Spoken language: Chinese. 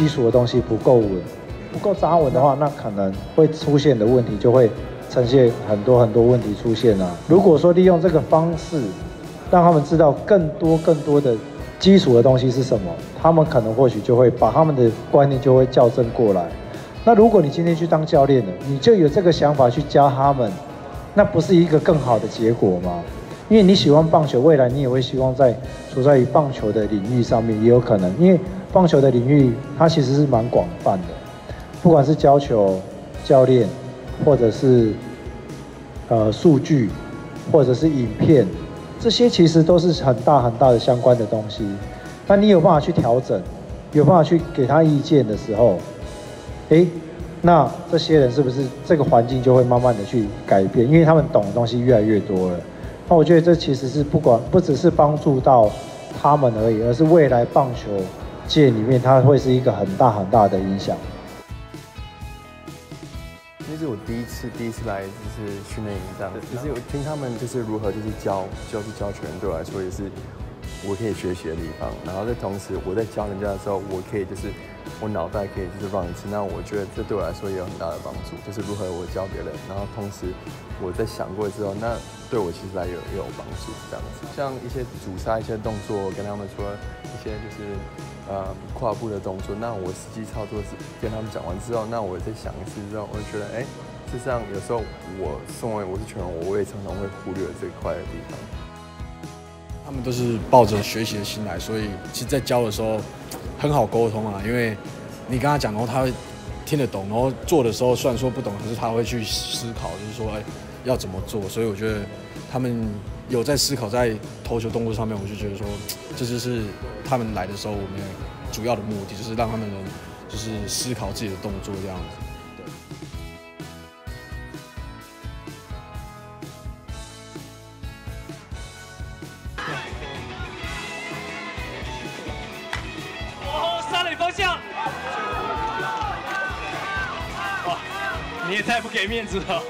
基础的东西不够稳、不够扎稳的话，那可能会出现的问题就会呈现很多问题出现啊。如果说利用这个方式，让他们知道更多的基础的东西是什么，他们可能或许就会把他们的观念就会校正过来。那如果你今天去当教练了，你就有这个想法去教他们，那不是一个更好的结果吗？因为你喜欢棒球，未来你也会希望处在于棒球的领域上面也有可能，因为棒球的领域它其实是蛮广泛的，不管是教球、教练，或者是数据，或者是影片，这些其实都是很大的相关的东西。那你有办法去调整，有办法去给他意见的时候，那这些人是不是这个环境就会慢慢的去改变？因为他们懂的东西越来越多了。那我觉得这其实是不只是帮助到他们而已，而是未来棒球界里面它会是一个很大的影响。这是我第一次来就是训练营这样，就是我听他们就是如何就是教球员，对我来说也是我可以学习的地方。然后在同时我在教人家的时候，我可以就是我脑袋可以就是让一次，那我觉得这对我来说也有很大的帮助，就是如何我教别人，然后同时我在想过之后，那对我其实来也有帮助这样子。像一些阻杀一些动作，我跟他们说一些就是跨步的动作，那我实际操作是跟他们讲完之后，那我再想一次之后，我就觉得事实上有时候我身为我是球员，我也常常会忽略这块的地方。他们都是抱着学习的心来，所以其实在教的时候很好沟通啊，因为你跟他讲，然后他会听得懂，然后做的时候虽然说不懂，可是他会去思考，就是说要怎么做。所以我觉得他们有在思考在投球动作上面，我就觉得说，这就是他们来的时候我们主要的目的，就是让他们能就是思考自己的动作这样子。哦，杀了你方向！哇，你也太不给面子了。